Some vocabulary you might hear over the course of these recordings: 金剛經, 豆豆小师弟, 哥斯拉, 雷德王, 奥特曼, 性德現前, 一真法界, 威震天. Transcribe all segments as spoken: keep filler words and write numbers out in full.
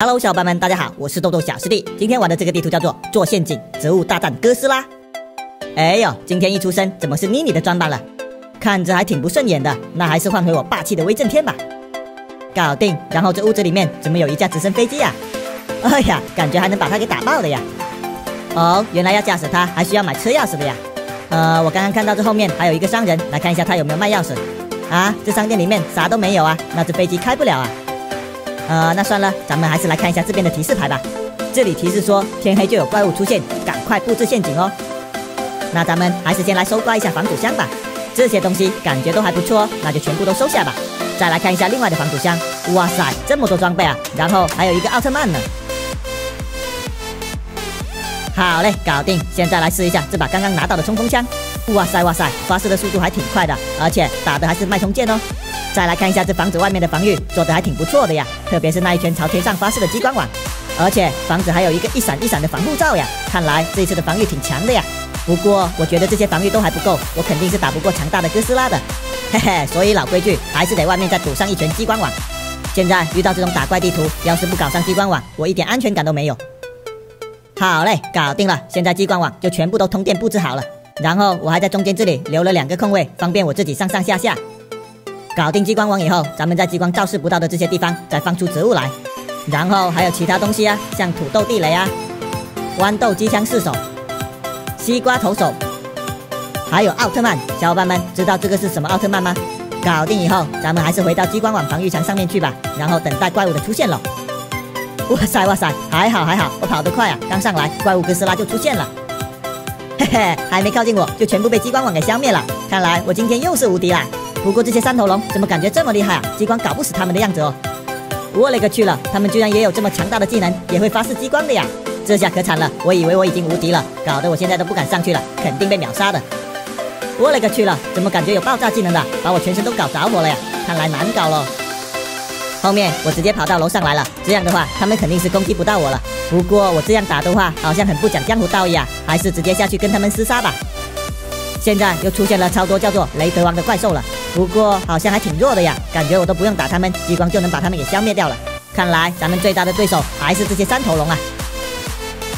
Hello， 小伙伴们，大家好，我是豆豆小师弟。今天玩的这个地图叫做《做陷阱植物大战哥斯拉》。哎呦，今天一出生怎么是妮妮的装扮了？看着还挺不顺眼的，那还是换回我霸气的威震天吧。搞定。然后这屋子里面怎么有一架直升飞机呀、啊？哎呀，感觉还能把它给打爆了呀。哦，原来要驾驶它还需要买车钥匙的呀。呃，我刚刚看到这后面还有一个商人，来看一下他有没有卖钥匙。啊，这商店里面啥都没有啊，那这飞机开不了啊。 呃，那算了，咱们还是来看一下这边的提示牌吧。这里提示说天黑就有怪物出现，赶快布置陷阱哦。那咱们还是先来收刮一下防堵箱吧，这些东西感觉都还不错哦，那就全部都收下吧。再来看一下另外的防堵箱，哇塞，这么多装备啊！然后还有一个奥特曼呢。好嘞，搞定。现在来试一下这把刚刚拿到的冲锋枪，哇塞哇塞，发射的速度还挺快的，而且打的还是脉冲箭哦。 再来看一下这房子外面的防御，做的还挺不错的呀，特别是那一圈朝天上发射的激光网，而且房子还有一个一闪一闪的防护罩呀，看来这一次的防御挺强的呀。不过我觉得这些防御都还不够，我肯定是打不过强大的哥斯拉的，嘿嘿，所以老规矩，还是得外面再堵上一圈激光网。现在遇到这种打怪地图，要是不搞上激光网，我一点安全感都没有。好嘞，搞定了，现在激光网就全部都通电布置好了，然后我还在中间这里留了两个空位，方便我自己上上下下。 搞定激光网以后，咱们在激光照射不到的这些地方再放出植物来，然后还有其他东西啊，像土豆地雷啊、豌豆机枪四手、西瓜投手，还有奥特曼。小伙伴们知道这个是什么奥特曼吗？搞定以后，咱们还是回到激光网防御墙上面去吧，然后等待怪物的出现咯。哇塞哇塞，还好还好，我跑得快啊，刚上来怪物哥斯拉就出现了，嘿嘿，还没靠近我就全部被激光网给消灭了，看来我今天又是无敌啦。 不过这些三头龙怎么感觉这么厉害啊？激光搞不死他们的样子哦！我勒个去了，他们居然也有这么强大的技能，也会发射激光的呀！这下可惨了，我以为我已经无敌了，搞得我现在都不敢上去了，肯定被秒杀的！我勒个去了，怎么感觉有爆炸技能的，把我全身都搞着火了呀！看来难搞喽。后面我直接跑到楼上来了，这样的话他们肯定是攻击不到我了。不过我这样打的话，好像很不讲江湖道义啊，还是直接下去跟他们厮杀吧。现在又出现了超多叫做雷德王的怪兽了。 不过好像还挺弱的呀，感觉我都不用打他们，激光就能把他们也消灭掉了。看来咱们最大的对手还是这些三头龙啊！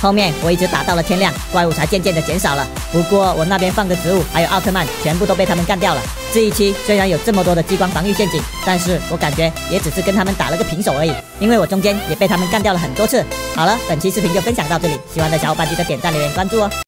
后面我一直打到了天亮，怪物才渐渐的减少了。不过我那边放的植物还有奥特曼全部都被他们干掉了。这一期虽然有这么多的激光防御陷阱，但是我感觉也只是跟他们打了个平手而已，因为我中间也被他们干掉了很多次。好了，本期视频就分享到这里，喜欢的小伙伴记得点赞、留言、关注哦。